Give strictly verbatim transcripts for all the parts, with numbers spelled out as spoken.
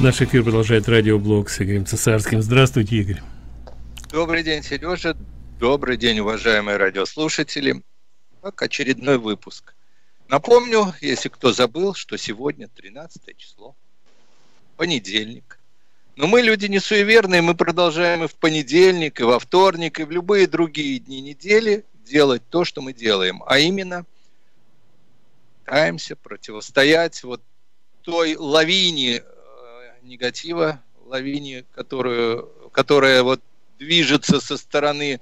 Наш эфир продолжает радиоблог с Игорем Цесарским. Здравствуйте, Игорь. Добрый день, Сережа. Добрый день, уважаемые радиослушатели. Так, очередной выпуск. Напомню, если кто забыл, что сегодня тринадцатое число, понедельник. Но мы люди не суеверные, мы продолжаем и в понедельник, и во вторник, и в любые другие дни недели делать то, что мы делаем. А именно, пытаемся противостоять вот той лавине негатива, лавине, которую, которая вот движется со стороны,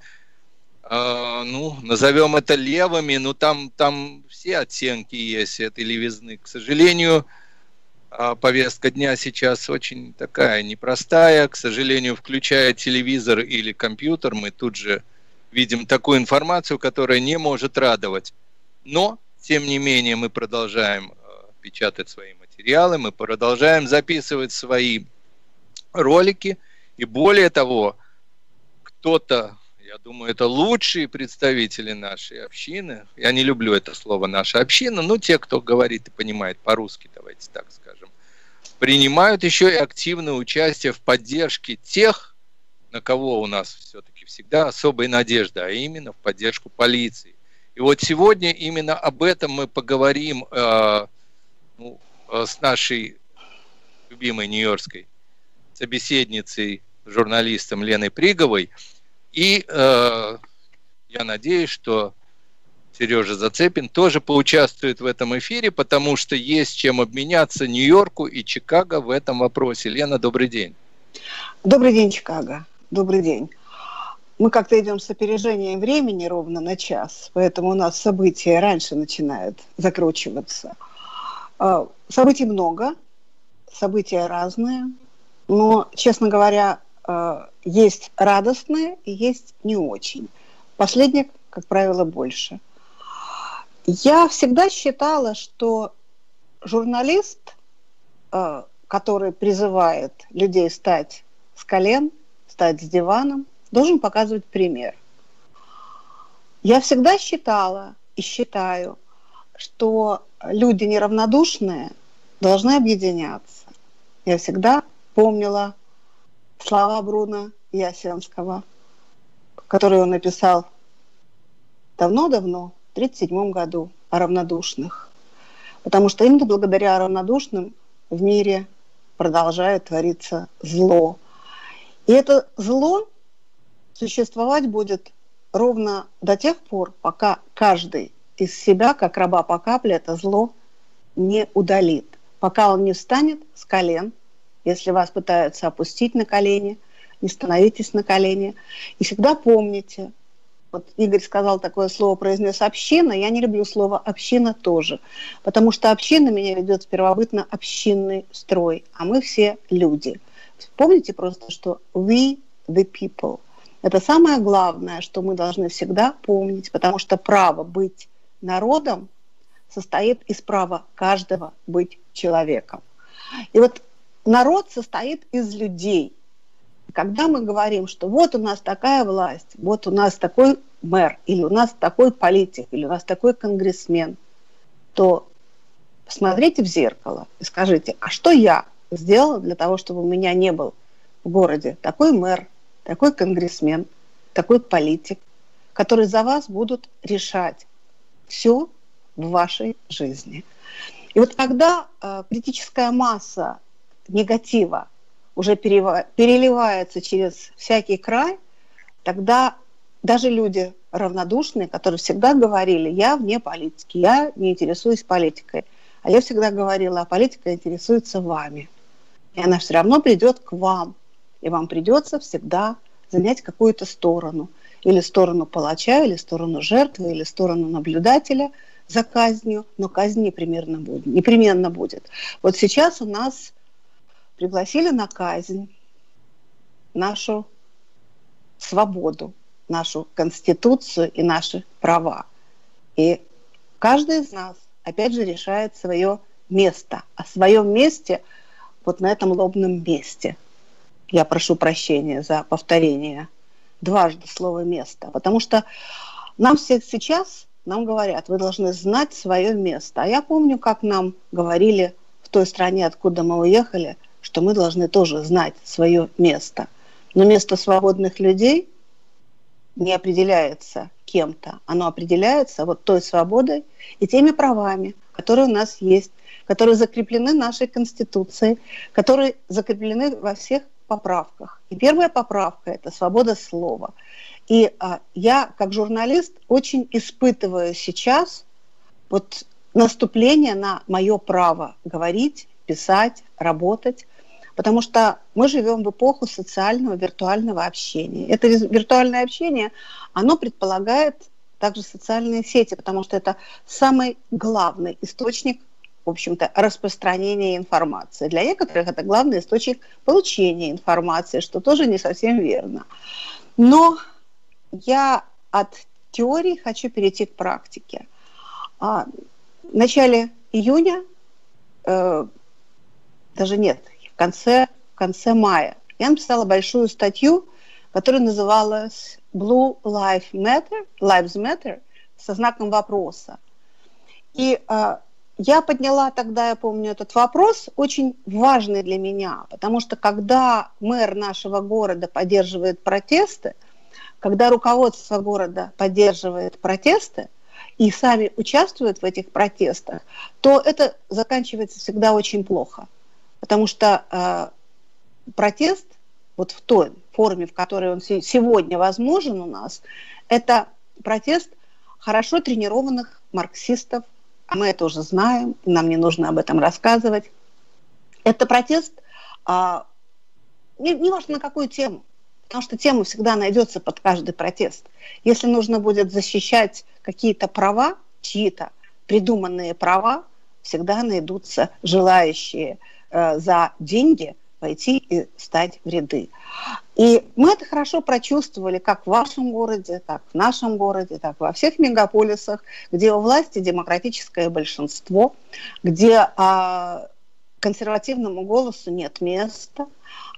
э, ну, назовем это левыми, но там, там все оттенки есть этой левизны. К сожалению, э, повестка дня сейчас очень такая непростая, к сожалению, включая телевизор или компьютер, мы тут же видим такую информацию, которая не может радовать. Но, тем не менее, мы продолжаем э, печатать свои материалы. Материалы, мы продолжаем записывать свои ролики. И более того, кто-то, я думаю, это лучшие представители нашей общины. Я не люблю это слово «наша община», но те, кто говорит и понимает по-русски, давайте так скажем, принимают еще и активное участие в поддержке тех, на кого у нас все-таки всегда особая надежда, а именно в поддержку полиции. И вот сегодня именно об этом мы поговорим, э, ну, с нашей любимой нью-йоркской собеседницей, журналистом Леной Приговой. И э, я надеюсь, что Сережа Зацепин тоже поучаствует в этом эфире, потому что есть чем обменяться Нью-Йорку и Чикаго в этом вопросе. Лена, добрый день. Добрый день, Чикаго. Добрый день. Мы как-то идем с опережением времени ровно на час, поэтому у нас события раньше начинают закручиваться. Событий много, события разные, но, честно говоря, есть радостные и есть не очень. Последних, как правило, больше. Я всегда считала, что журналист, который призывает людей встать с колен, встать с диваном, должен показывать пример. Я всегда считала и считаю, что люди неравнодушные должны объединяться. Я всегда помнила слова Бруна Ясенского, которые он написал давно-давно, в тысяча девятьсот тридцать седьмом году, о равнодушных. Потому что именно благодаря равнодушным в мире продолжает твориться зло. И это зло существовать будет ровно до тех пор, пока каждый из себя, как раба по капле, это зло не удалит. Пока он не встанет с колен, если вас пытаются опустить на колени, не становитесь на колени. И всегда помните, вот Игорь сказал такое слово, произнес «община», я не люблю слово «община» тоже, потому что община меня ведет в первобытно общинный строй, а мы все люди. Помните просто, что «we the people». Это самое главное, что мы должны всегда помнить, потому что право быть народом состоит из права каждого быть человеком. И вот народ состоит из людей. Когда мы говорим, что вот у нас такая власть, вот у нас такой мэр, или у нас такой политик, или у нас такой конгрессмен, то посмотрите в зеркало и скажите, а что я сделала для того, чтобы у меня не был в городе такой мэр, такой конгрессмен, такой политик, который за вас будут решать все в вашей жизни. И вот когда э, критическая масса негатива уже переливается через всякий край, тогда даже люди равнодушные, которые всегда говорили, я вне политики, я не интересуюсь политикой, а я всегда говорила, а политика интересуется вами. И она все равно придет к вам. И вам придется всегда занять какую-то сторону. Или сторону палача, или сторону жертвы, или сторону наблюдателя за казнью, но казнь непременно будет. Непременно будет. Вот сейчас у нас пригласили на казнь нашу свободу, нашу конституцию и наши права. И каждый из нас, опять же, решает свое место. А в своем месте, вот на этом лобном месте, я прошу прощения за повторение дважды слова «место», потому что Нам все сейчас, нам говорят, вы должны знать свое место. А я помню, как нам говорили в той стране, откуда мы уехали, что мы должны тоже знать свое место. Но место свободных людей не определяется кем-то. Оно определяется вот той свободой и теми правами, которые у нас есть, которые закреплены нашей Конституцией, которые закреплены во всех поправках. И первая поправка – это свобода слова. И а, я, как журналист, очень испытываю сейчас вот наступление на мое право говорить, писать, работать, потому что мы живем в эпоху социального виртуального общения. Это виртуальное общение, оно предполагает также социальные сети, потому что это самый главный источник, в общем-то, распространение информации. Для некоторых это главный источник получения информации, что тоже не совсем верно. Но я от теории хочу перейти к практике. В начале июня, даже нет, в конце, в конце мая, я написала большую статью, которая называлась «Blue Lives Matter», Lives Matter со знаком вопроса. И я подняла тогда, я помню, этот вопрос, очень важный для меня, потому что когда мэр нашего города поддерживает протесты, когда руководство города поддерживает протесты и сами участвуют в этих протестах, то это заканчивается всегда очень плохо, потому что э, протест вот в той форме, в которой он сегодня возможен у нас, это протест хорошо тренированных марксистов. Мы это уже знаем, нам не нужно об этом рассказывать. Это протест, а, не, не важно на какую тему, потому что тема всегда найдется под каждый протест. Если нужно будет защищать какие-то права, чьи-то придуманные права, всегда найдутся желающие э, за деньги пойти и встать в ряды. И мы это хорошо прочувствовали как в вашем городе, так в нашем городе, так во всех мегаполисах, где у власти демократическое большинство, где а, консервативному голосу нет места,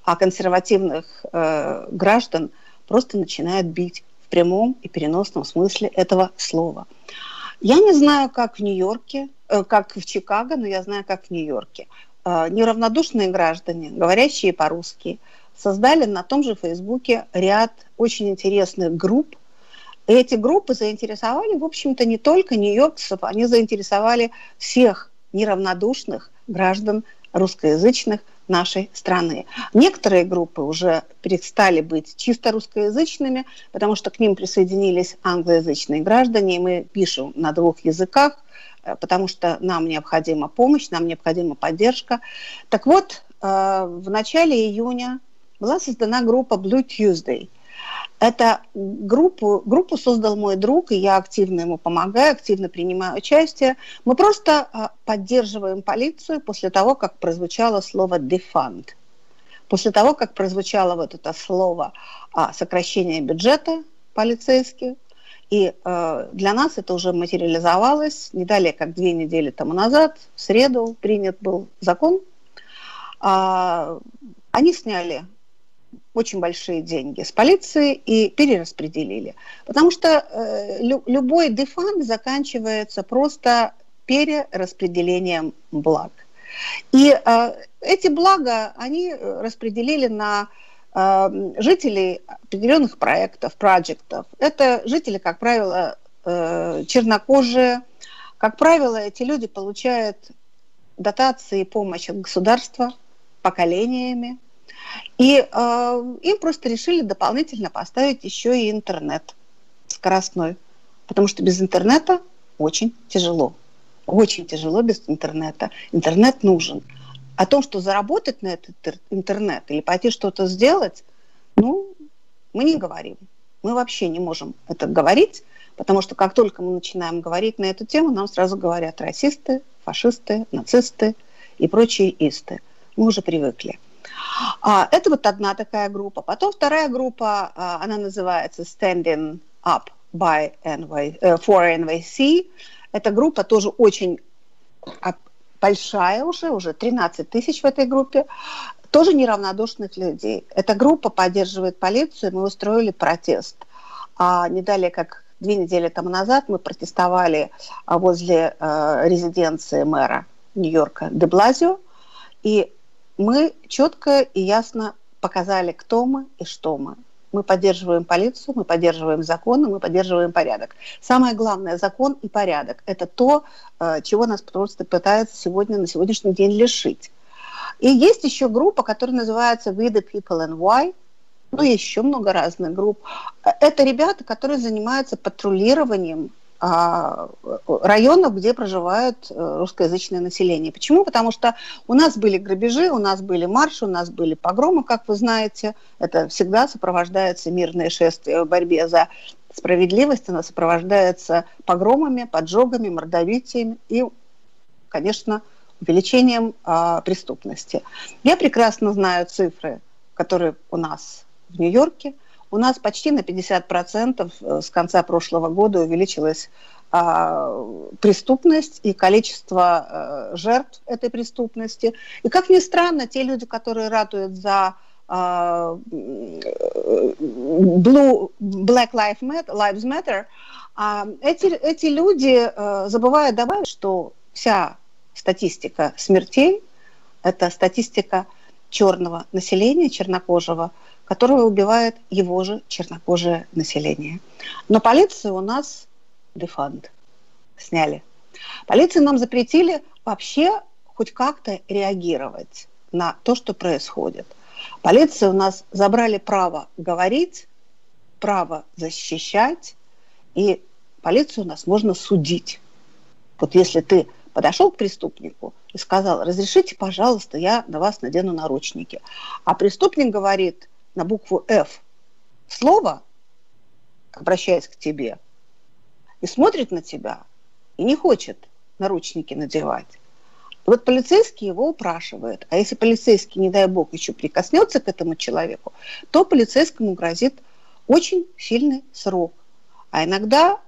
а консервативных э, граждан просто начинают бить в прямом и переносном смысле этого слова. Я не знаю, как в Нью-Йорке, э, как в Чикаго, но я знаю, как в Нью-Йорке. Неравнодушные граждане, говорящие по-русски, создали на том же Фейсбуке ряд очень интересных групп. И эти группы заинтересовали, в общем-то, не только нью-йоркцев, они заинтересовали всех неравнодушных граждан русскоязычных нашей страны. Некоторые группы уже перестали быть чисто русскоязычными, потому что к ним присоединились англоязычные граждане, и мы пишем на двух языках, потому что нам необходима помощь, нам необходима поддержка. Так вот, в начале июня была создана группа Blue Tuesday. Эту группу, группу создал мой друг, и я активно ему помогаю, активно принимаю участие. Мы просто поддерживаем полицию после того, как прозвучало слово «defund». После того, как прозвучало вот это слово «сокращение бюджета полицейских», и э, для нас это уже материализовалось. Не далее, как две недели тому назад, в среду принят был закон. А, они сняли очень большие деньги с полиции и перераспределили. Потому что э, лю любой дефанд заканчивается просто перераспределением благ. И э, эти блага они распределили на жителей определенных проектов, проектов. Это жители, как правило, чернокожие. Как правило, эти люди получают дотации и помощь от государства поколениями. И э, им просто решили дополнительно поставить еще и интернет скоростной. Потому что без интернета очень тяжело. Очень тяжело без интернета. Интернет нужен. О том, что заработать на этот интернет или пойти что-то сделать, ну, мы не говорим. Мы вообще не можем это говорить, потому что как только мы начинаем говорить на эту тему, нам сразу говорят расисты, фашисты, нацисты и прочие исты. Мы уже привыкли. А, это вот одна такая группа. Потом вторая группа, а, она называется «Standing Up by эн вай, for эн ви си». Эта группа тоже очень... большая уже, уже тринадцать тысяч в этой группе, тоже неравнодушных людей. Эта группа поддерживает полицию, мы устроили протест. А не далее, как две недели тому назад мы протестовали возле резиденции мэра Нью-Йорка Де Блазио, и мы четко и ясно показали, кто мы и что мы. Мы поддерживаем полицию, мы поддерживаем законы, мы поддерживаем порядок. Самое главное, закон и порядок – это то, чего нас просто пытаются сегодня, на сегодняшний день лишить. И есть еще группа, которая называется «We the People and Why», ну, еще много разных групп. Это ребята, которые занимаются патрулированием районов, где проживают русскоязычное население. Почему? Потому что у нас были грабежи, у нас были марши, у нас были погромы, как вы знаете. Это всегда сопровождается мирное шествие в борьбе за справедливость, оно сопровождается погромами, поджогами, мордовитиями и, конечно, увеличением а, преступности. Я прекрасно знаю цифры, которые у нас в Нью-Йорке. У нас почти на пятьдесят процентов с конца прошлого года увеличилась а, преступность и количество а, жертв этой преступности. И, как ни странно, те люди, которые ратуют за а, Blue, Black Lives Matter, Lives Matter а, эти, эти люди а, забывают добавить, что вся статистика смертей – это статистика черного населения, чернокожего, которого убивает его же чернокожее население. Но полицию у нас дефанд сняли. Полицию нам запретили вообще хоть как-то реагировать на то, что происходит. Полицию у нас забрали право говорить, право защищать, и полицию у нас можно судить. Вот если ты подошел к преступнику и сказал: разрешите, пожалуйста, я на вас надену наручники. А преступник говорит на букву «Ф» слово, обращаясь к тебе, и смотрит на тебя, и не хочет наручники надевать. И вот полицейский его упрашивает. А если полицейский, не дай бог, еще прикоснется к этому человеку, то полицейскому грозит очень сильный срок. А иногда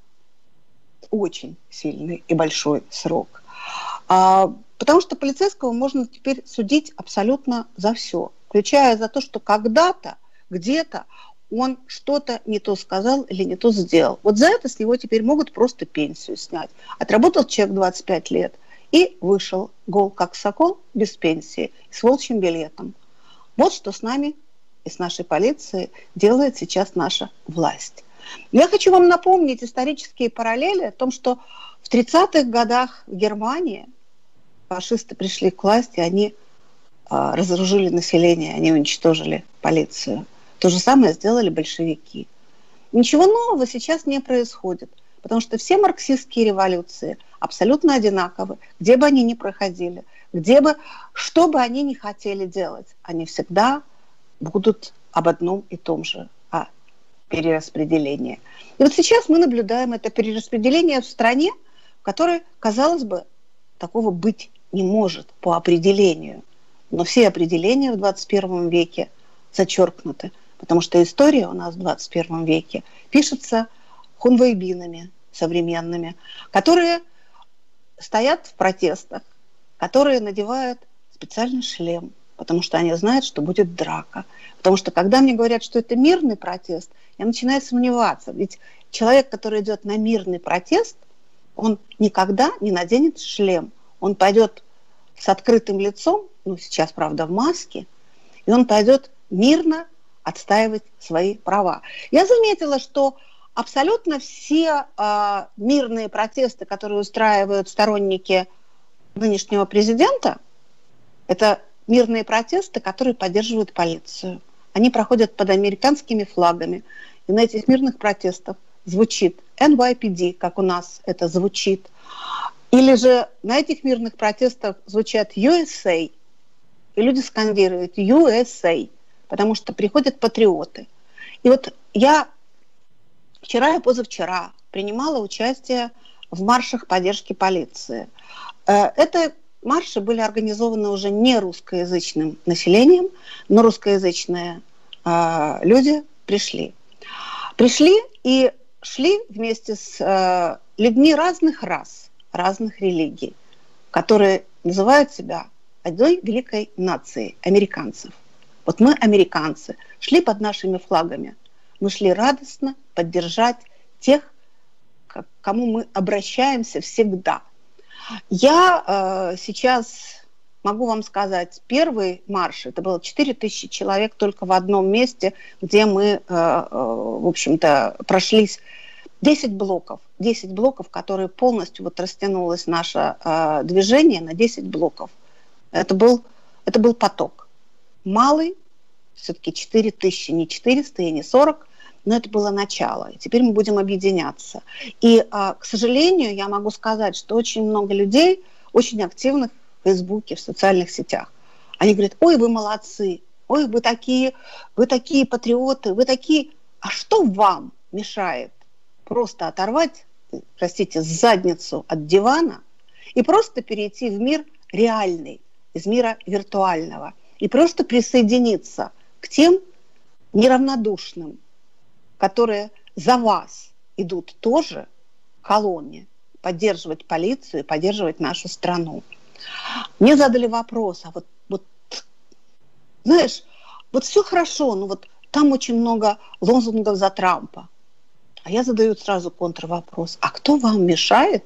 очень сильный и большой срок. Потому что полицейского можно теперь судить абсолютно за все, включая за то, что когда-то, где-то он что-то не то сказал или не то сделал. Вот за это с него теперь могут просто пенсию снять. Отработал человек двадцать пять лет и вышел гол как сокол, без пенсии, с волчьим билетом. Вот что с нами и с нашей полицией делает сейчас наша власть. Я хочу вам напомнить исторические параллели о том, что в тридцатых годах в Германии фашисты пришли к власти, они а, разоружили население, они уничтожили полицию. То же самое сделали большевики. Ничего нового сейчас не происходит, потому что все марксистские революции абсолютно одинаковы, где бы они ни проходили, где бы, что бы они ни хотели делать, они всегда будут об одном и том же — о перераспределении. И вот сейчас мы наблюдаем это перераспределение в стране, в которой, казалось бы, такого быть не может по определению. Но все определения в двадцать первом веке зачеркнуты, потому что история у нас в двадцать первом веке пишется хунвейбинами современными, которые стоят в протестах, которые надевают специальный шлем, потому что они знают, что будет драка. Потому что когда мне говорят, что это мирный протест, я начинаю сомневаться. Ведь человек, который идет на мирный протест, он никогда не наденет шлем. Он пойдет с открытым лицом, ну сейчас, правда, в маске, и он пойдет мирно отстаивать свои права. Я заметила, что абсолютно все э, мирные протесты, которые устраивают сторонники нынешнего президента, это мирные протесты, которые поддерживают полицию. Они проходят под американскими флагами. И на этих мирных протестах звучит эн уай пи ди, как у нас это звучит. Или же на этих мирных протестах звучат ю эс эй, и люди скандируют ю эс эй, потому что приходят патриоты. И вот я вчера и позавчера принимала участие в маршах поддержки полиции. Это марши были организованы уже не русскоязычным населением, но русскоязычные люди пришли. Пришли и шли вместе с э, людьми разных рас, разных религий, которые называют себя одной великой нацией американцев. Вот мы, американцы, шли под нашими флагами. Мы шли радостно поддержать тех, к кому мы обращаемся всегда. Я э, сейчас могу вам сказать, первый марш, это было четыре тысячи человек только в одном месте, где мы, э, э, в общем-то, прошлись десять блоков. десять блоков, которые полностью вот растянулось наше э, движение на десять блоков. Это был, это был поток. Малый, все-таки четыре тысячи, не четыреста и не сорок, но это было начало. И теперь мы будем объединяться. И, э, к сожалению, я могу сказать, что очень много людей, очень активных в Фейсбуке, в социальных сетях, они говорят: ой, вы молодцы, ой, вы такие, вы такие патриоты, вы такие... А что вам мешает просто оторвать, простите, задницу от дивана и просто перейти в мир реальный, из мира виртуального, и просто присоединиться к тем неравнодушным, которые за вас идут тоже в колонне, поддерживать полицию, поддерживать нашу страну. Мне задали вопрос, а вот, вот знаешь, вот все хорошо, но вот там очень много лозунгов за Трампа. А я задаю сразу контрвопрос, а кто вам мешает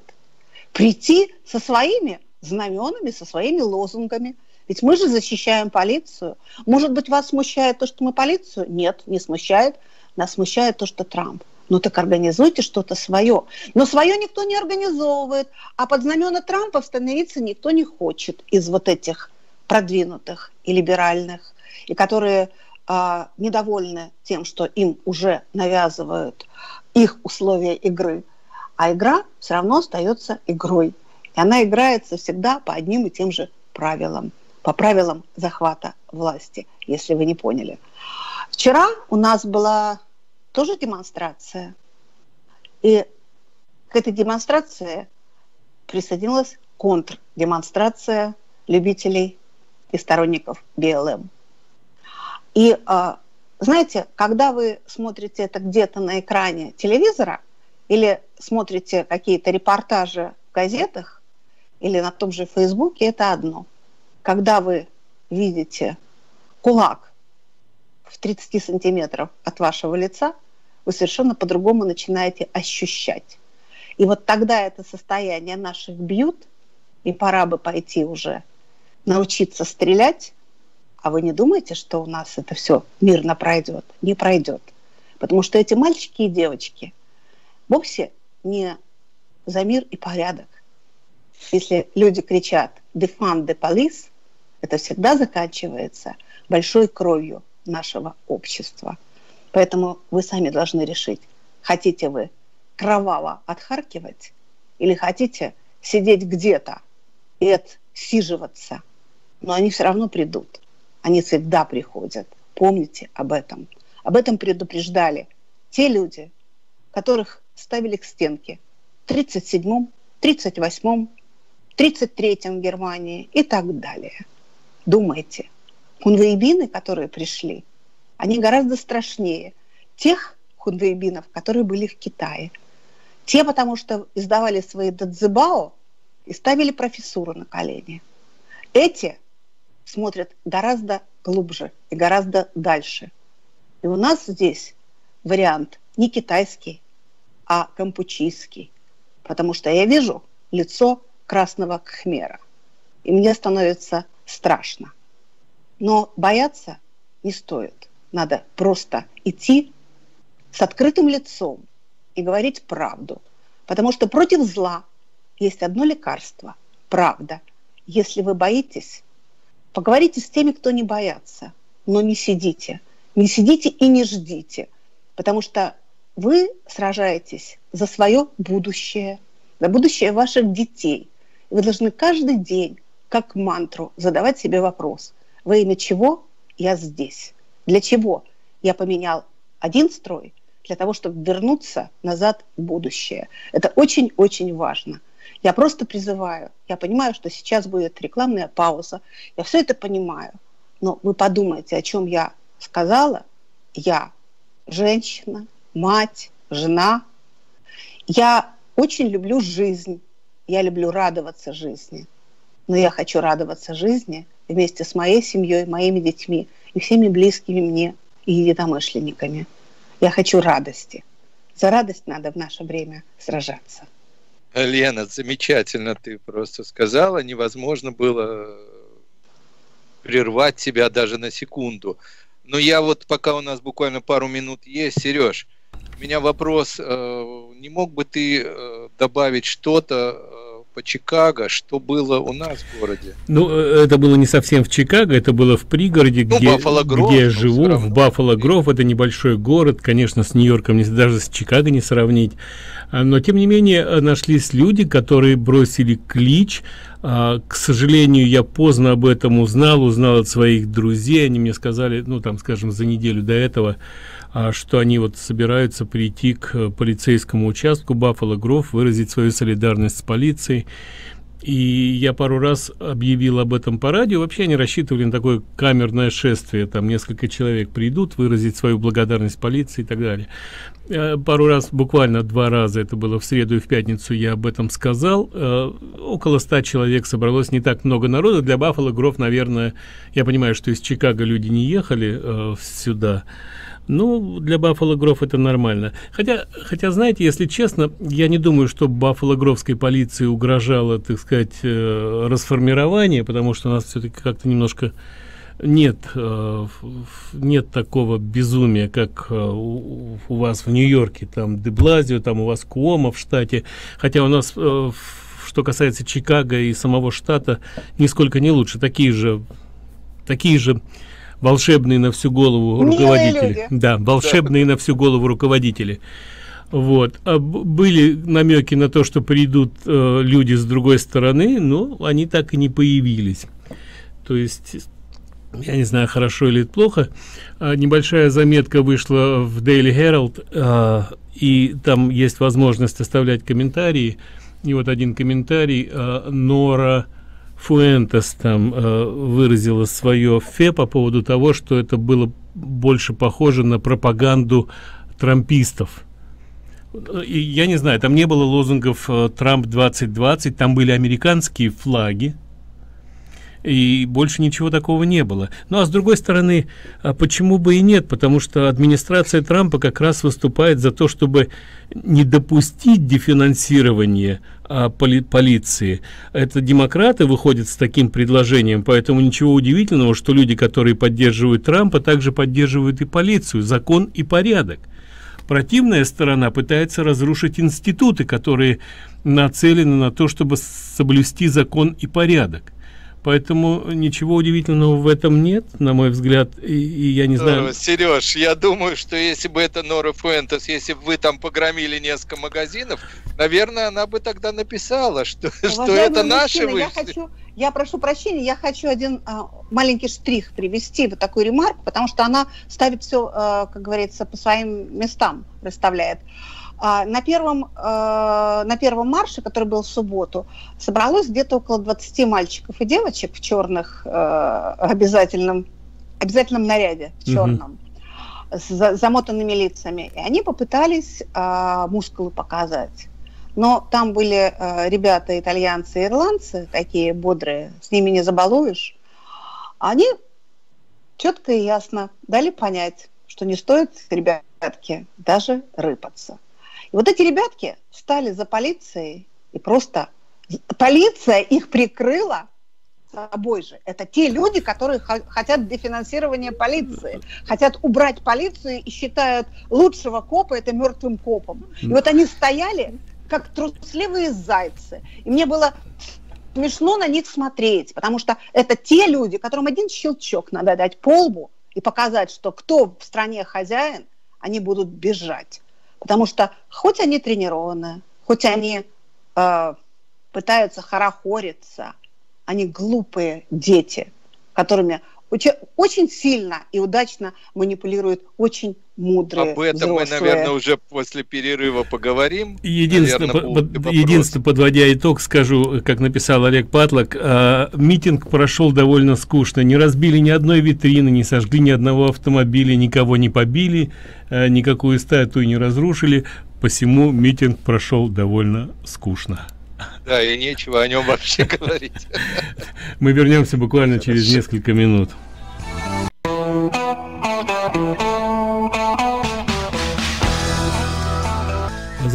прийти со своими знаменами, со своими лозунгами? Ведь мы же защищаем полицию. Может быть, вас смущает то, что мы полицию? Нет, не смущает. Нас смущает то, что Трамп. Ну так организуйте что-то свое. Но свое никто не организовывает, а под знамена Трампа становиться никто не хочет из вот этих продвинутых и либеральных, и которые э, недовольны тем, что им уже навязывают их условия игры. А игра все равно остается игрой. И она играется всегда по одним и тем же правилам. По правилам захвата власти, если вы не поняли. Вчера у нас была тоже демонстрация. И к этой демонстрации присоединилась контрдемонстрация любителей и сторонников БЛМ. И знаете, когда вы смотрите это где-то на экране телевизора или смотрите какие-то репортажи в газетах или на том же Фейсбуке, это одно. Когда вы видите кулак в тридцати сантиметров от вашего лица, вы совершенно по-другому начинаете ощущать. И вот тогда это состояние наших бьют, и пора бы пойти уже научиться стрелять. А вы не думаете, что у нас это все мирно пройдет? Не пройдет. Потому что эти мальчики и девочки вовсе не за мир и порядок. Если люди кричат «Defund the police», это всегда заканчивается большой кровью нашего общества. Поэтому вы сами должны решить, хотите вы кроваво отхаркивать или хотите сидеть где-то и отсиживаться. Но они все равно придут. Они всегда приходят. Помните об этом. Об этом предупреждали те люди, которых ставили к стенке в тридцать седьмом, тридцать восьмом, тридцать третьем в Германии и так далее. Думайте. Хунвейбины, которые пришли, они гораздо страшнее тех хунвейбинов, которые были в Китае. Те, потому что издавали свои дадзебао и ставили профессуру на колени. Эти смотрят гораздо глубже и гораздо дальше. И у нас здесь вариант не китайский, а кампучийский. Потому что я вижу лицо красного кхмера, и мне становится страшно. Но бояться не стоит. Надо просто идти с открытым лицом и говорить правду. Потому что против зла есть одно лекарство – правда. Если вы боитесь, поговорите с теми, кто не боятся. Но не сидите. Не сидите и не ждите. Потому что вы сражаетесь за свое будущее, за будущее ваших детей. Вы должны каждый день, как мантру, задавать себе вопрос – во имя чего я здесь? Для чего я поменял один строй? Для того, чтобы вернуться назад в будущее. Это очень-очень важно. Я просто призываю. Я понимаю, что сейчас будет рекламная пауза. Я все это понимаю. Но вы подумайте, о чем я сказала. Я женщина, мать, жена. Я очень люблю жизнь. Я люблю радоваться жизни. Но я хочу радоваться жизни вместе с моей семьей, моими детьми и всеми близкими мне и единомышленниками. Я хочу радости. За радость надо в наше время сражаться. Лена, замечательно ты просто сказала. Невозможно было прервать тебя даже на секунду. Но я вот, пока у нас буквально пару минут есть, Сереж, у меня вопрос. Не мог бы ты добавить что-то по Чикаго, что было у нас в городе? Ну, это было не совсем в Чикаго, это было в пригороде, ну, где, Баффало Гроув, где я живу, в Баффало Гроув. Это небольшой город, конечно, с Нью-Йорком, даже с Чикаго не сравнить. Но, тем не менее, нашлись люди, которые бросили клич. К сожалению, я поздно об этом узнал, узнал от своих друзей. Они мне сказали, ну, там, скажем, за неделю до этого, что они вот собираются прийти к полицейскому участку Баффало Гроув, выразить свою солидарность с полицией. И я пару раз объявил об этом по радио. Вообще они рассчитывали на такое камерное шествие. Там несколько человек придут выразить свою благодарность полиции и так далее. Пару раз, буквально два раза, это было в среду и в пятницу, я об этом сказал. Около ста человек собралось, не так много народа. Для Баффало Гроув, наверное, я понимаю, что из Чикаго люди не ехали сюда. Ну, для Баффало Гроув это нормально. Хотя, хотя, знаете, если честно, я не думаю, что Баффало Гровской полиции угрожало, так сказать, э, расформирование, потому что у нас все-таки как-то немножко нет, э, нет такого безумия, как э, у, у вас в Нью-Йорке, там Де Блазио, там у вас Куома в штате. Хотя у нас, э, что касается Чикаго и самого штата, нисколько не лучше. Такие же... Такие же волшебные на всю голову руководители. Да, волшебные на всю голову руководители. Вот. А были намеки на то, что придут э, люди с другой стороны, но они так и не появились. То есть, я не знаю, хорошо или плохо. А, небольшая заметка вышла в Daily Herald, а, и там есть возможность оставлять комментарии. И вот один комментарий. а, Нора Фуэнтес там э, выразила свое фе по поводу того, что это было больше похоже на пропаганду трампистов. И я не знаю, там не было лозунгов «Трамп двадцать двадцать», там были американские флаги, и больше ничего такого не было. Ну а с другой стороны, почему бы и нет, потому что администрация Трампа как раз выступает за то, чтобы не допустить дефинансирования а, поли полиции. Это демократы выходят с таким предложением, поэтому ничего удивительного, что люди, которые поддерживают Трампа, также поддерживают и полицию, закон и порядок. Противная сторона пытается разрушить институты, которые нацелены на то, чтобы соблюсти закон и порядок. Поэтому ничего удивительного в этом нет, на мой взгляд, и, и я не знаю... Сереж, я думаю, что если бы это Нора Фуэнтес, если бы вы там погромили несколько магазинов, наверное, она бы тогда написала, что, что это наши вышли. Я, хочу, я прошу прощения, я хочу один а, маленький штрих привести, вот такую ремарку, потому что она ставит все, а, как говорится, по своим местам расставляет. На первом, на первом марше, который был в субботу, собралось где-то около двадцати мальчиков и девочек в черных обязательном, обязательном наряде, в черном, угу. с замотанными лицами. И они попытались мускулы показать. Но там были ребята, итальянцы и ирландцы, такие бодрые, с ними не забалуешь. Они четко и ясно дали понять, что не стоит, ребятки, даже рыпаться. И вот эти ребятки встали за полицией, и просто полиция их прикрыла собой же. Это те люди, которые хотят дефинансирования полиции, хотят убрать полицию и считают лучшего копа это мертвым копом. И вот они стояли, как трусливые зайцы. И мне было смешно на них смотреть, потому что это те люди, которым один щелчок надо дать по лбу и показать, что кто в стране хозяин, они будут бежать. Потому что хоть они тренированы, хоть они э, пытаются хорохориться, они глупые дети, которыми очень сильно и удачно манипулируют очень мудрые взрослые. Об этом взрослые. Мы, наверное, уже после перерыва поговорим. Единственное, наверное, по, единственное подводя итог, скажу, как написал Олег Патлок, э, митинг прошел довольно скучно. Не разбили ни одной витрины, не сожгли ни одного автомобиля, никого не побили, э, никакую статую не разрушили. Посему митинг прошел довольно скучно. Да, и нечего о нем вообще говорить. Мы вернемся буквально через несколько минут.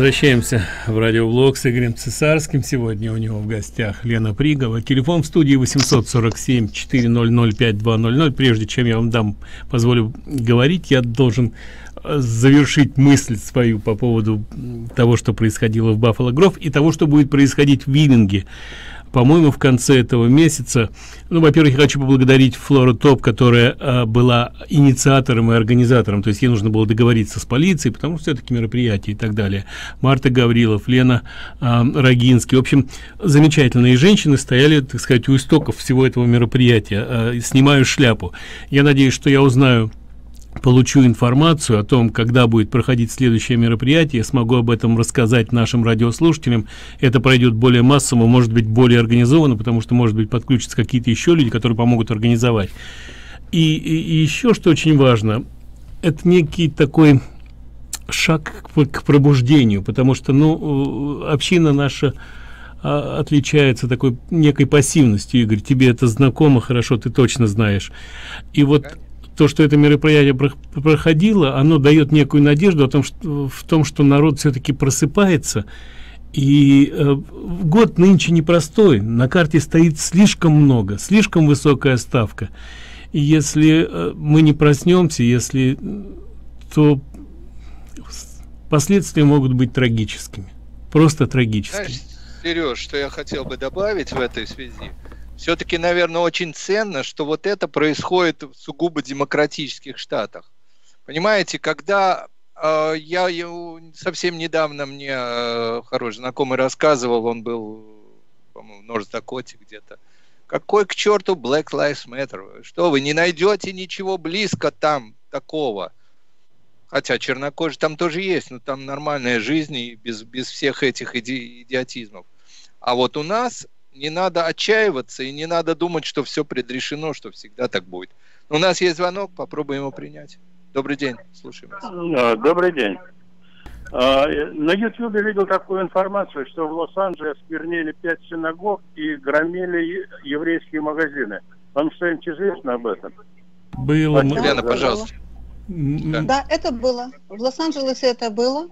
Возвращаемся в радиоблог с Игорем Цесарским. Сегодня у него в гостях Лена Пригова. Телефон в студии восемь сорок семь четыре ноль ноль пять два ноль ноль. Прежде чем я вам дам, позволю говорить, я должен завершить мысль свою по поводу того, что происходило в Баффало Гроув и того, что будет происходить в Виллинге. По-моему, в конце этого месяца. Ну, во-первых, я хочу поблагодарить Флору Топ, которая а, была инициатором и организатором. То есть ей нужно было договориться с полицией, потому что все-таки мероприятие и так далее. Марта Гаврилов, Лена а, Рогинский. В общем, замечательные женщины стояли, так сказать, у истоков всего этого мероприятия. А, снимаю шляпу. Я надеюсь, что я узнаю, получу информацию о том, когда будет проходить следующее мероприятие, я смогу об этом рассказать нашим радиослушателям. Это пройдет более массово, может быть, более организованно, потому что, может быть, подключатся какие-то еще люди, которые помогут организовать. И, и, и еще, что очень важно, это некий такой шаг к, к пробуждению, потому что, ну, община наша отличается такой некой пассивностью. Игорь, тебе это знакомо хорошо, ты точно знаешь. И вот то, что это мероприятие проходило, оно дает некую надежду о том, что, в том, что народ все-таки просыпается. И э, год нынче непростой. На карте стоит слишком много, слишком высокая ставка. И если э, мы не проснемся, если, то последствия могут быть трагическими. Просто трагическими. Знаешь, Сереж, что я хотел бы добавить в этой связи? Все-таки, наверное, очень ценно, что вот это происходит в сугубо демократических штатах. Понимаете, когда э, я, я совсем недавно мне э, хороший знакомый рассказывал, он был, по-моему, в Норд-Дакоте где-то, какой к черту Black Lives Matter? Что вы, не найдете ничего близко там такого? Хотя чернокожие там тоже есть, но там нормальная жизнь и без, без всех этих иди идиотизмов. А вот у нас... Не надо отчаиваться и не надо думать, что все предрешено, что всегда так будет. У нас есть звонок, попробуем его принять. Добрый день, слушаем вас. Добрый день. На ютубе видел такую информацию, что в Лос-Анджелес свернили пять синагог и громили еврейские магазины. Вам что-нибудь известно об этом? Было. Лена, пожалуйста. Да, да, это было. В Лос-Анджелесе это было.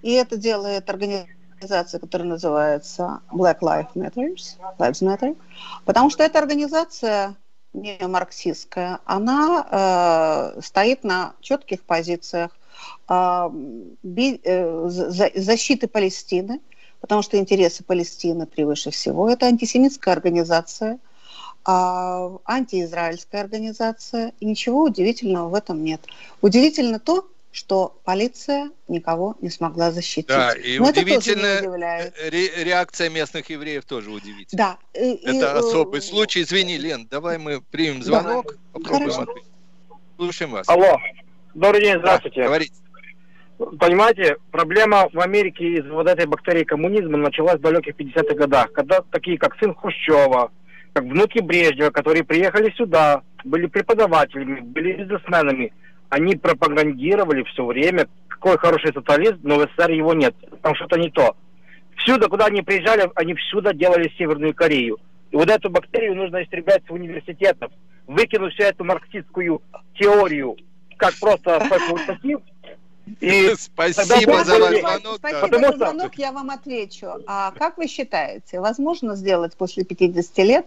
И это делает организация, которая называется Black Lives Matter, Lives Matter, потому что эта организация не марксистская, она э, стоит на четких позициях э, би, э, за, защиты Палестины, потому что интересы Палестины превыше всего. Это антисемитская организация, э, антиизраильская организация, и ничего удивительного в этом нет. Удивительно то, что полиция никого не смогла защитить. Да, и но удивительная ре реакция местных евреев тоже удивительная. Да, и, это и, особый и, случай. Извини, Лен, давай мы примем звонок. Попробуем. Слушаем вас. Алло. Добрый день, здравствуйте. Да, говорите. Понимаете, проблема в Америке из вот этой бактерии коммунизма началась в далеких пятидесятых годах, когда такие, как сын Хрущева, как внуки Брежнева, которые приехали сюда, были преподавателями, были бизнесменами, они пропагандировали все время, какой хороший социализм, но в СССР его нет, там что-то не то. Всюду, куда они приезжали, они всюду делали Северную Корею. И вот эту бактерию нужно истреблять с университетов, выкинуть всю эту марксистскую теорию, как просто факультатив. И спасибо за ваш звонок. Спасибо за звонок, я вам отвечу. А как вы считаете, возможно сделать после пятидесяти лет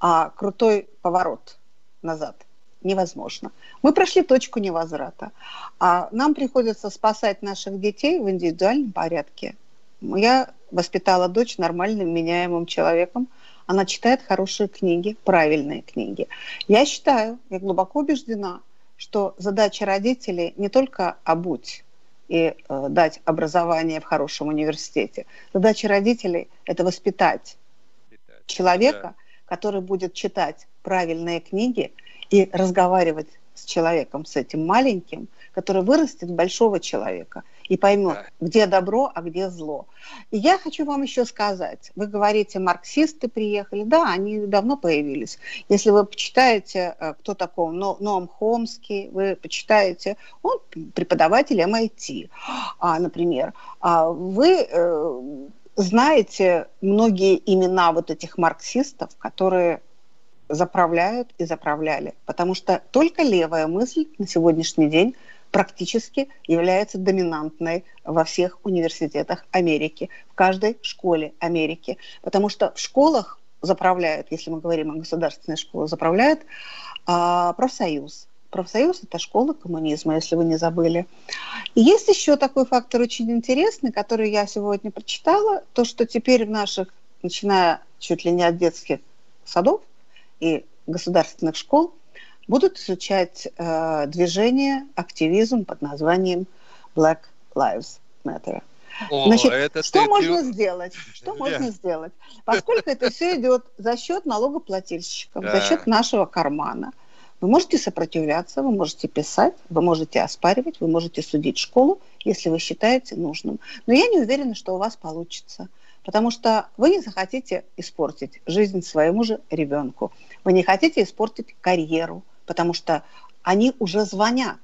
а, крутой поворот назад? Невозможно. Мы прошли точку невозврата. А нам приходится спасать наших детей в индивидуальном порядке. Я воспитала дочь нормальным, меняемым человеком. Она читает хорошие книги, правильные книги. Я считаю, я глубоко убеждена, что задача родителей не только обуть и э, дать образование в хорошем университете. Задача родителей – это воспитать Питать, человека, да. который будет читать правильные книги, и разговаривать с человеком, с этим маленьким, который вырастет большого человека и поймет, где добро, а где зло. И я хочу вам еще сказать, вы говорите, марксисты приехали, да, они давно появились. Если вы почитаете, кто такой Но, Ноам Хомский, вы почитаете, он преподаватель эм ай ти, например, вы знаете многие имена вот этих марксистов, которые... заправляют и заправляли, потому что только левая мысль на сегодняшний день практически является доминантной во всех университетах Америки, в каждой школе Америки. Потому что в школах заправляют, если мы говорим о государственной школе, заправляют а, профсоюз. Профсоюз – это школа коммунизма, если вы не забыли. И есть еще такой фактор очень интересный, который я сегодня прочитала, то, что теперь в наших, начиная чуть ли не от детских садов и государственных школ, будут изучать э, движение, активизм под названием Black Lives Matter. О, Значит, это что ты, можно ты... сделать? Что yeah. можно сделать? Поскольку это все идет за счет налогоплательщиков, yeah. за счет нашего кармана. Вы можете сопротивляться, вы можете писать, вы можете оспаривать, вы можете судить школу, если вы считаете нужным. Но я не уверена, что у вас получится, потому что вы не захотите испортить жизнь своему же ребенку. Вы не хотите испортить карьеру, потому что они уже звонят.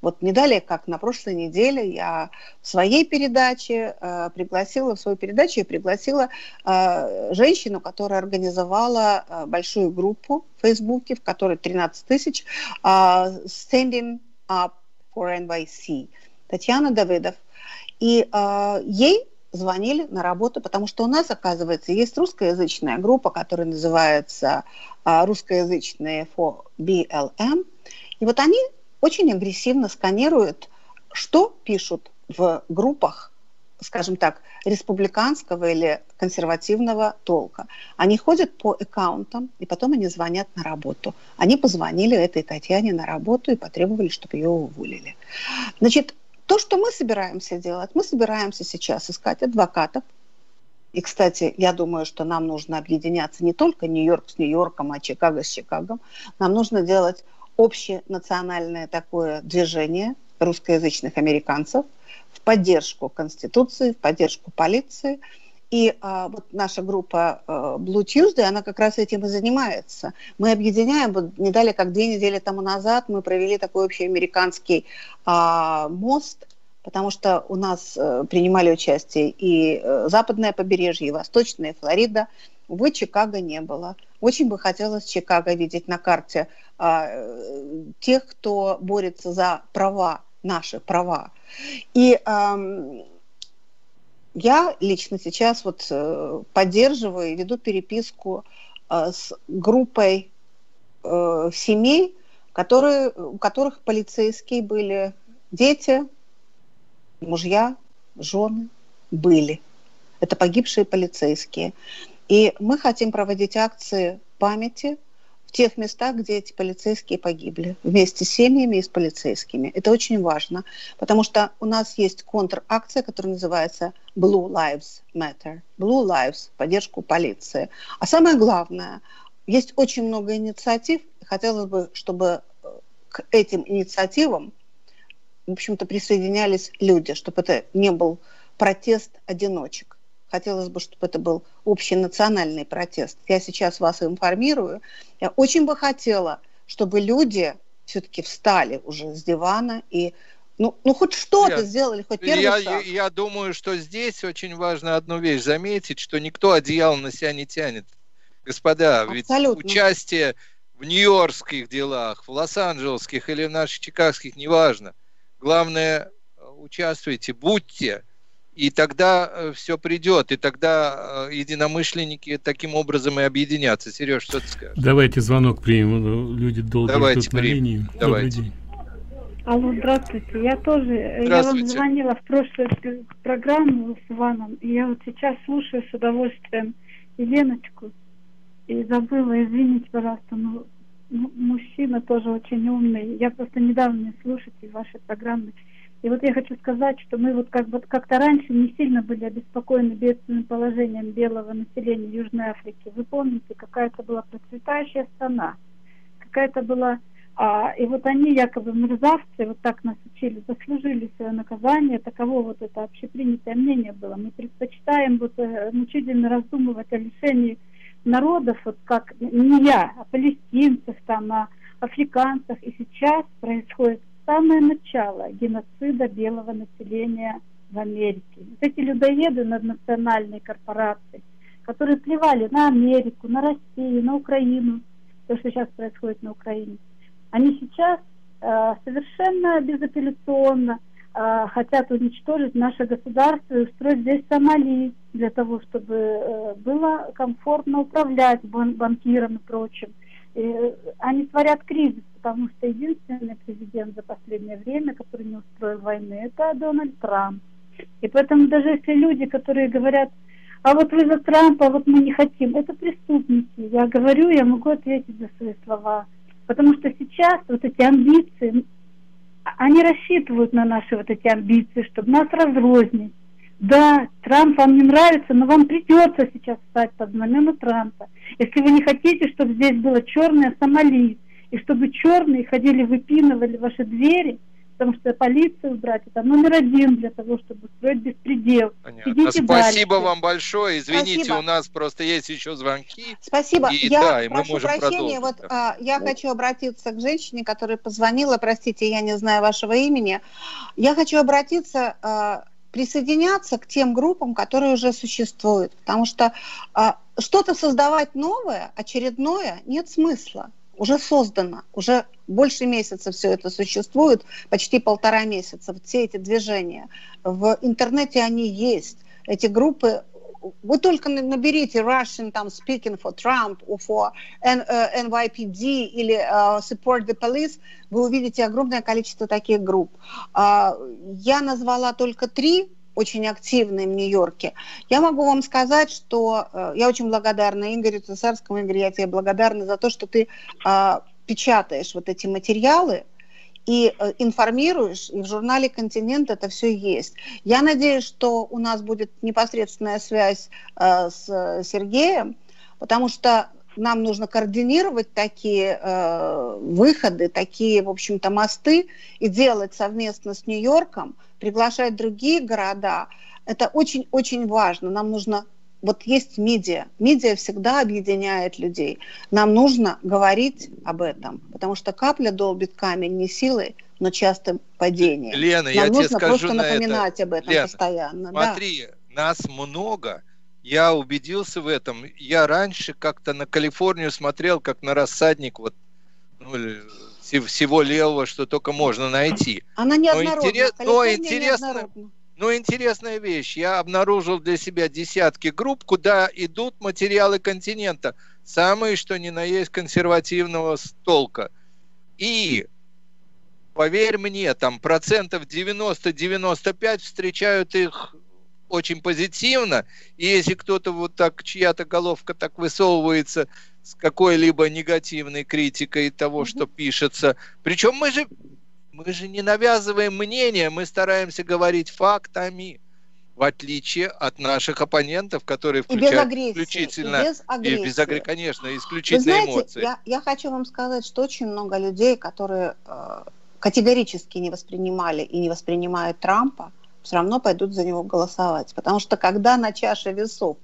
Вот не далее, как на прошлой неделе я в своей передаче э, пригласила, в свою передачу я пригласила э, женщину, которая организовала э, большую группу в Фейсбуке, в которой тринадцать тысяч, э, Standing Up for эн вай си, Татьяна Давидов. И э, ей звонили на работу, потому что у нас, оказывается, есть русскоязычная группа, которая называется э, «Русскоязычные for би эл эм». И вот они очень агрессивно сканируют, что пишут в группах, скажем так, республиканского или консервативного толка. Они ходят по аккаунтам, и потом они звонят на работу. Они позвонили этой Татьяне на работу и потребовали, чтобы ее уволили. Значит, то, что мы собираемся делать, мы собираемся сейчас искать адвокатов. И, кстати, я думаю, что нам нужно объединяться не только Нью-Йорк с Нью-Йорком, а Чикаго с Чикагом. Нам нужно делать общенациональное такое движение русскоязычных американцев в поддержку Конституции, в поддержку полиции. И а, вот наша группа а, Blue Tuesday, она как раз этим и занимается. Мы объединяем, вот не далее как две недели тому назад мы провели такой общеамериканский а, мост, потому что у нас а, принимали участие и а, западное побережье, и восточное, и Флорида. Увы, Чикаго не было. Очень бы хотелось Чикаго видеть на карте э, тех, кто борется за права, наши права. И э, я лично сейчас вот поддерживаю и веду переписку э, с группой э, семей, которые, у которых полицейские были дети, мужья, жены были. Это погибшие полицейские. И мы хотим проводить акции памяти в тех местах, где эти полицейские погибли, вместе с семьями и с полицейскими. Это очень важно, потому что у нас есть контракция, которая называется Blue Lives Matter. Blue Lives в поддержку полиции. А самое главное, есть очень много инициатив. Хотелось бы, чтобы к этим инициативам, в общем-то, присоединялись люди, чтобы это не был протест одиночек. Хотелось бы, чтобы это был общенациональный протест. Я сейчас вас информирую. Я очень бы хотела, чтобы люди все-таки встали уже с дивана и ну, ну хоть что-то я, сделали, хоть первый я, шаг. Я думаю, что здесь очень важно одну вещь заметить, что никто одеяло на себя не тянет. Господа, абсолютно. Ведь участие в нью-йоркских делах, в лос-анджелесских или в наших чикагских, неважно. Главное, участвуйте, будьте. И тогда все придет, и тогда единомышленники таким образом и объединятся. Сереж, что ты скажешь? Давайте звонок примем, люди долго Давайте ждут на линии. Давайте. Алло, здравствуйте. Я тоже, здравствуйте. Я вам звонила в прошлую программу с Иваном, и я вот сейчас слушаю с удовольствием Еленочку, и забыла, извините, пожалуйста, но мужчина тоже очень умный. Я просто недавно не слушатель вашей программы. И вот я хочу сказать, что мы вот как бы как-то раньше не сильно были обеспокоены бедственным положением белого населения Южной Африки. Вы помните, какая-то была процветающая страна, какая-то была... А, и вот они якобы мерзавцы, вот так нас учили, заслужили свое наказание, таково вот это общепринятое мнение было. Мы предпочитаем вот мучительно раздумывать о лишении народов, вот как не я, а палестинцев, там, а африканцев. И сейчас происходит самое начало геноцида белого населения в Америке. Вот эти людоеды наднациональные корпорации, которые плевали на Америку, на Россию, на Украину, то, что сейчас происходит на Украине, они сейчас совершенно безапелляционно хотят уничтожить наше государство и устроить здесь Сомали для того, чтобы было комфортно управлять банкиром и прочим. И они творят кризис, потому что единственный президент за последнее время, который не устроил войны, это Дональд Трамп. И поэтому даже если люди, которые говорят: а вот вы за Трампа, вот мы не хотим, это преступники. Я говорю, я могу ответить за свои слова. Потому что сейчас вот эти амбиции, они рассчитывают на наши вот эти амбиции, чтобы нас разрознить. Да, Трамп вам не нравится, но вам придется сейчас встать под знамена Трампа. Если вы не хотите, чтобы здесь было черное Сомали, и чтобы черные ходили, выпинывали ваши двери, потому что полицию брать — это номер один для того, чтобы устроить беспредел. Идите спасибо дальше. Вам большое. Извините, спасибо. У нас просто есть еще звонки. Спасибо. И, я да, и мы прошу можем прощения. Вот, а, я вот. хочу обратиться к женщине, которая позвонила. Простите, я не знаю вашего имени. Я хочу обратиться... А, присоединяться к тем группам, которые уже существуют. Потому что э, что-то создавать новое, очередное, нет смысла. Уже создано, уже больше месяца все это существует, почти полтора месяца, все эти движения. В интернете они есть, эти группы. Вы только наберите Russian там speaking for Trump or for N Y P D или uh, support the police, вы увидите огромное количество таких групп. Uh, я назвала только три, очень активные в Нью-Йорке. Я могу вам сказать, что uh, я очень благодарна Игорю Цесарскому. Игорь, я тебе благодарна за то, что ты uh, печатаешь вот эти материалы и информируешь, и в журнале «Континент» это все есть. Я надеюсь, что у нас будет непосредственная связь э, с Сергеем, потому что нам нужно координировать такие э, выходы, такие, в общем-то, мосты, и делать совместно с Нью-Йорком, приглашать другие города. Это очень-очень важно. Нам нужно... Вот есть медиа. Медиа всегда объединяет людей. Нам нужно говорить об этом, потому что капля долбит камень не силой, но частым падением. Лена, Нам я нужно тебе скажу просто на напоминать это. об этом Лена, постоянно. Смотри, да. Нас много. Я убедился в этом. Я раньше как-то на Калифорнию смотрел, как на рассадник вот, ну, всего левого, что только можно найти. Она неоднородна. Но, интерес... но интересно... неоднородна. Но интересная вещь. Я обнаружил для себя десятки групп, куда идут материалы «Континента». Самые, что ни на есть, консервативного толка. И, поверь мне, там процентов девяносто-девяносто пять встречают их очень позитивно. И если кто-то вот так, чья-то головка так высовывается с какой-либо негативной критикой того, что пишется. Причем мы же... Мы же не навязываем мнение, мы стараемся говорить фактами, в отличие от наших оппонентов, которые включают и без агрессии, исключительно, и без агрессии. И без агрессии, конечно, исключительно Вы знаете, эмоции. Я, я хочу вам сказать, что очень много людей, которые э, категорически не воспринимали и не воспринимают Трампа, все равно пойдут за него голосовать. Потому что когда на чаше весов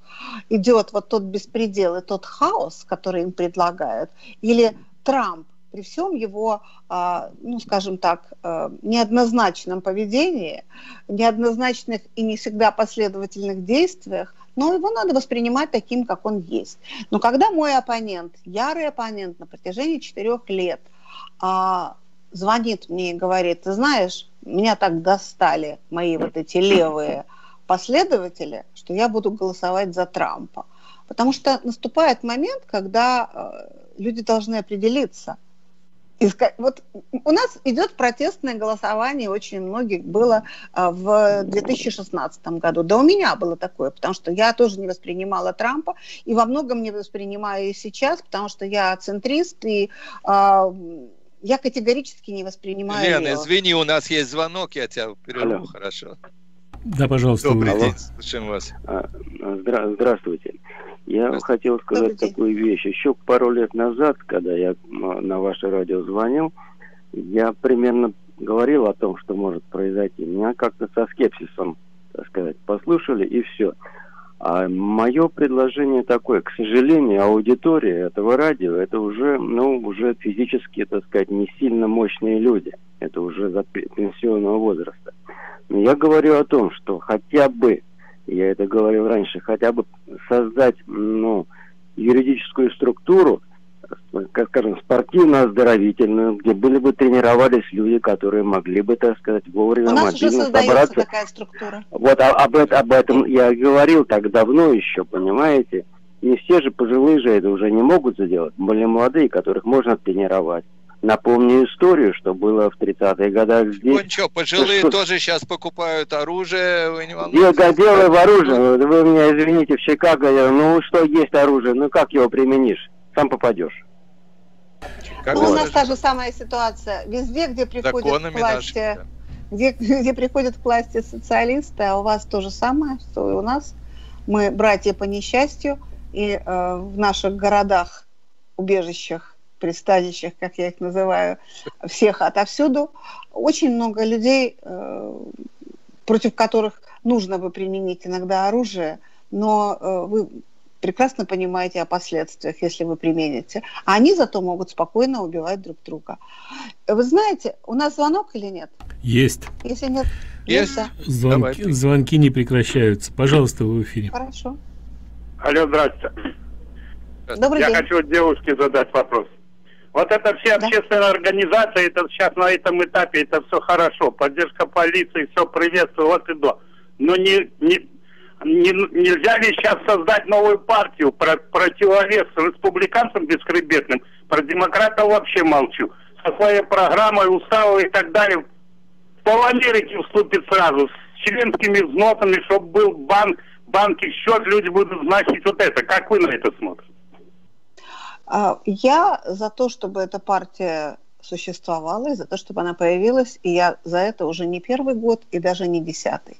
идет вот тот беспредел и тот хаос, который им предлагают, или Трамп, при всем его, ну, скажем так, неоднозначном поведении, неоднозначных и не всегда последовательных действиях, но его надо воспринимать таким, как он есть. Но когда мой оппонент, ярый оппонент на протяжении четырех лет, звонит мне и говорит: ты знаешь, меня так достали мои вот эти левые последователи, что я буду голосовать за Трампа. Потому что наступает момент, когда люди должны определиться. Вот у нас идет протестное голосование, очень многих было в две тысячи шестнадцатом году. Да у меня было такое, потому что я тоже не воспринимала Трампа, и во многом не воспринимаю и сейчас, потому что я центрист, и э, я категорически не воспринимаю Лена, его. Лена, извини, у нас есть звонок, я тебя прерву, хорошо? Да, пожалуйста. Добрый Алло. день, слушаем вас. Здра- здравствуйте. Я хотел сказать такую вещь. Еще пару лет назад, когда я на ваше радио звонил, я примерно говорил о том, что может произойти. Меня как-то со скепсисом, так сказать, послушали, и все. А мое предложение такое. К сожалению, аудитория этого радио, это уже, ну, уже физически, так сказать, не сильно мощные люди. Это уже за пенсионного возраста. Но я говорю о том, что хотя бы, я это говорил раньше, хотя бы создать, ну, юридическую структуру, как скажем, спортивно-оздоровительную, где были бы тренировались люди, которые могли бы, так сказать, вовремя мобильно собраться. Такая структура. Вот а, об, об этом я говорил так давно еще, понимаете. И все же пожилые же это уже не могут сделать. Были молодые, которых можно тренировать. Напомню историю, что было в тридцатых годах здесь. Ну что, пожилые что... тоже сейчас покупают оружие. Вы не волнуйтесь. Дело в оружии. Вы меня извините, в Чикаго, я, ну что есть оружие, ну как его применишь? Сам попадешь. Ну, у нас та же самая ситуация. Везде, где приходят к власти, наши, да. где, где приходят к власти социалисты, а у вас то же самое, что и у нас. Мы братья по несчастью, и э, в наших городах, убежищах, пристанищах, как я их называю, всех отовсюду, очень много людей, э, против которых нужно бы применить иногда оружие, но э, вы прекрасно понимаете о последствиях, если вы примените. А они зато могут спокойно убивать друг друга. Вы знаете, у нас звонок или нет? Есть. Если нет, есть. Да. Звонки, звонки не прекращаются. Пожалуйста, вы в эфире. Хорошо. Алло, здравствуйте. Добрый день. Я хочу девушке задать вопрос. Вот это все общественные да. организации, это сейчас на этом этапе, это все хорошо. Поддержка полиции, все приветствую, вот и до. Но не... не Не, нельзя ли сейчас создать новую партию про, противовес республиканцам бесхребетным, про демократов вообще молчу, со своей программой, уставом и так далее. Пол Америки вступит сразу, с членскими взносами, чтобы был банк, банки, счет, люди будут значить вот это. Как вы на это смотрите? Я за то, чтобы эта партия существовала, и за то, чтобы она появилась, и я за это уже не первый год и даже не десятый.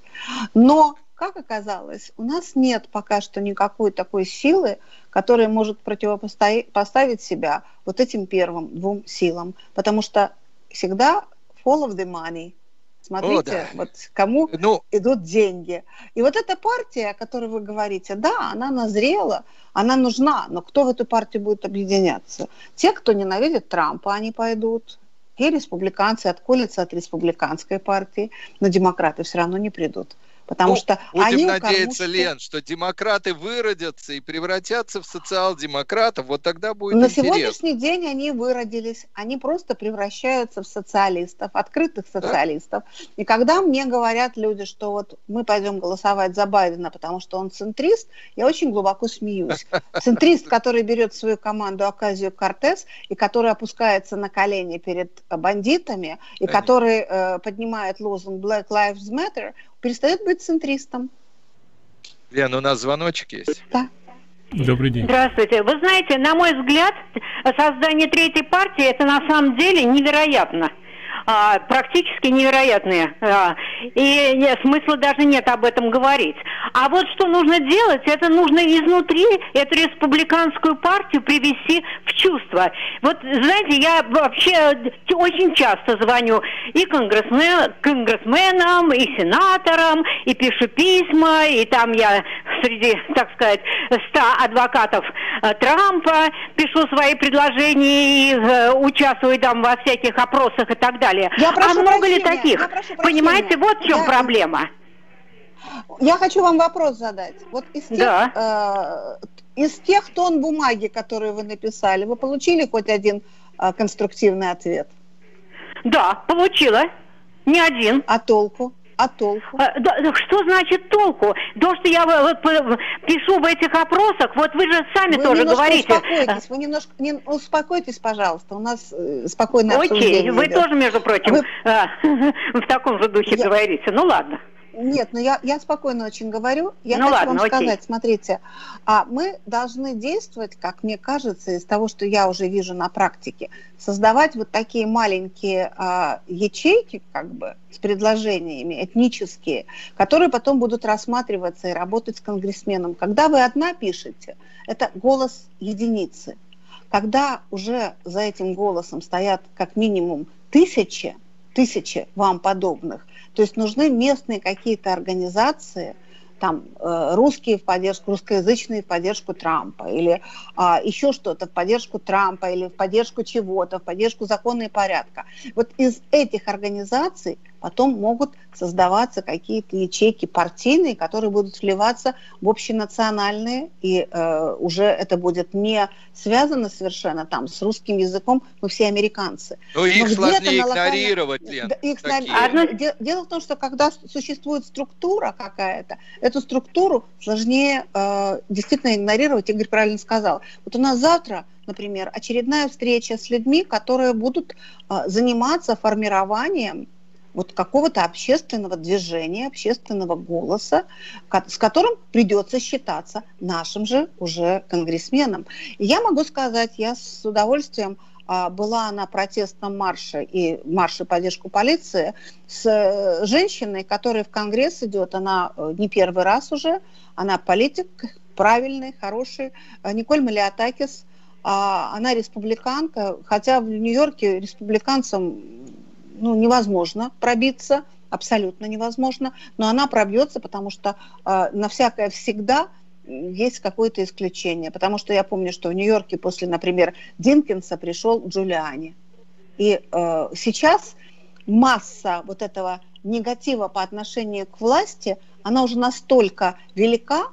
Но как оказалось, у нас нет пока что никакой такой силы, которая может противопоставить себя вот этим первым двум силам. Потому что всегда follow the money. Смотрите, О, да. вот кому ну... идут деньги. И вот эта партия, о которой вы говорите, да, она назрела, она нужна, но кто в эту партию будет объединяться? Те, кто ненавидит Трампа, они пойдут. И республиканцы отколятся от республиканской партии, но демократы все равно не придут. Потому ну, что будем они надеяться, кормушки... Лен, что демократы выродятся и превратятся в социал-демократов. Вот тогда будет На интересно. Сегодняшний день они выродились. Они просто превращаются в социалистов, открытых социалистов. Да? И когда мне говорят люди, что вот мы пойдем голосовать за Байдена, потому что он центрист, я очень глубоко смеюсь. Центрист, который берет свою команду Оказио-Кортес, и который опускается на колени перед бандитами, и да который э, поднимает лозунг «Black Lives Matter», перестает быть центристом. Лен, у нас звоночек есть. Да. Добрый день. Здравствуйте. Вы знаете, на мой взгляд, создание третьей партии это на самом деле невероятно. А, практически невероятные. А, и нет, смысла даже нет об этом говорить. А вот что нужно делать, это нужно изнутри эту республиканскую партию привести в чувство. Вот, знаете, я вообще очень часто звоню и конгрессмен, конгрессменам, и сенаторам, и пишу письма, и там я среди, так сказать, ста адвокатов Трампа пишу свои предложения и э, участвую там во всяких опросах и так далее. Я прошу а много прощения, ли таких? Понимаете, вот в чем я... проблема. Я хочу вам вопрос задать. Вот из тех, да. э, из тех тонн бумаги, которые вы написали, вы получили хоть один э, конструктивный ответ? Да, получила. Не один. А толку? А толку? А, да, что значит толку? То, что я вот, пишу в этих опросах, вот вы же сами вы тоже говорите. Успокойтесь, вы немножко не, успокойтесь, пожалуйста, у нас э, спокойное обсуждение. Окей, вы идет. Тоже, между прочим, вы... э, в таком же духе я... говорите. Ну ладно. Нет, ну я, я спокойно очень говорю. Я ну, хочу ладно, вам окей. сказать, смотрите, а мы должны действовать, как мне кажется, из того, что я уже вижу на практике, создавать вот такие маленькие а, ячейки, как бы, с предложениями этнические, которые потом будут рассматриваться и работать с конгрессменом. Когда вы одна пишете, это голос единицы. Когда уже за этим голосом стоят как минимум тысячи, тысячи вам подобных. То есть нужны местные какие-то организации, там э, русские в поддержку, русскоязычные в поддержку Трампа, или э, еще что-то в поддержку Трампа, или в поддержку чего-то, в поддержку закона и порядка. Вот из этих организаций потом могут создаваться какие-то ячейки партийные, которые будут вливаться в общенациональные, и э, уже это будет не связано совершенно там с русским языком, мы все американцы. Но, Но их сложнее игнорировать, локально... Лен, их... Одно... Дело в том, что когда существует структура какая-то, эту структуру сложнее э, действительно игнорировать, Игорь правильно сказал. Вот у нас завтра, например, очередная встреча с людьми, которые будут э, заниматься формированием вот какого-то общественного движения, общественного голоса, с которым придется считаться нашим же уже конгрессменам. И я могу сказать, я с удовольствием была на протестном марше и марше в поддержку полиции с женщиной, которая в Конгресс идет, она не первый раз уже, она политик, правильный, хороший, Николь Малиотакис, она республиканка, хотя в Нью-Йорке республиканцам ну, невозможно пробиться, абсолютно невозможно, но она пробьется, потому что э, на всякое всегда есть какое-то исключение. Потому что я помню, что в Нью-Йорке после, например, Динкинса пришел Джулиани. И э, сейчас масса вот этого негатива по отношению к власти, она уже настолько велика,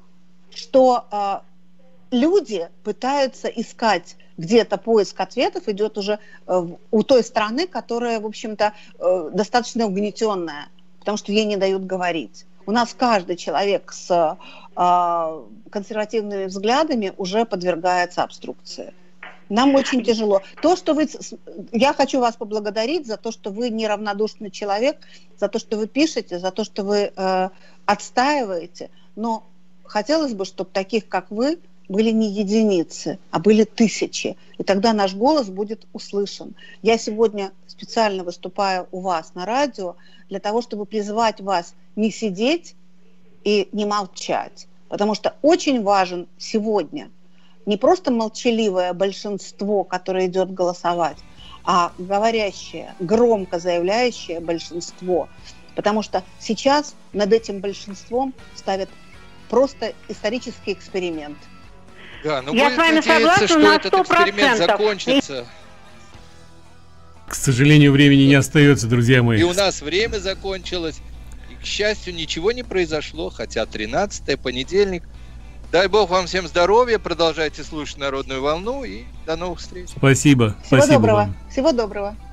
что э, люди пытаются искать... Где-то поиск ответов идет уже у той страны, которая, в общем-то, достаточно угнетенная, потому что ей не дают говорить. У нас каждый человек с консервативными взглядами уже подвергается обструкции. Нам очень тяжело. То, что вы... Я хочу вас поблагодарить за то, что вы неравнодушный человек, за то, что вы пишете, за то, что вы отстаиваете. Но хотелось бы, чтобы таких, как вы, были не единицы, а были тысячи. И тогда наш голос будет услышан. Я сегодня специально выступаю у вас на радио для того, чтобы призвать вас не сидеть и не молчать. Потому что очень важен сегодня не просто молчаливое большинство, которое идет голосовать, а говорящее, громко заявляющее большинство. Потому что сейчас над этим большинством ставят просто исторический эксперимент. Да, но я с вами согласна, что на сто процентов. Этот эксперимент закончится. К сожалению, времени не остается, друзья мои. И у нас время закончилось. И, к счастью, ничего не произошло, хотя тринадцатое, понедельник. Дай бог вам всем здоровья, продолжайте слушать Народную волну и до новых встреч. Спасибо. Всего Спасибо доброго. Вам. Всего доброго.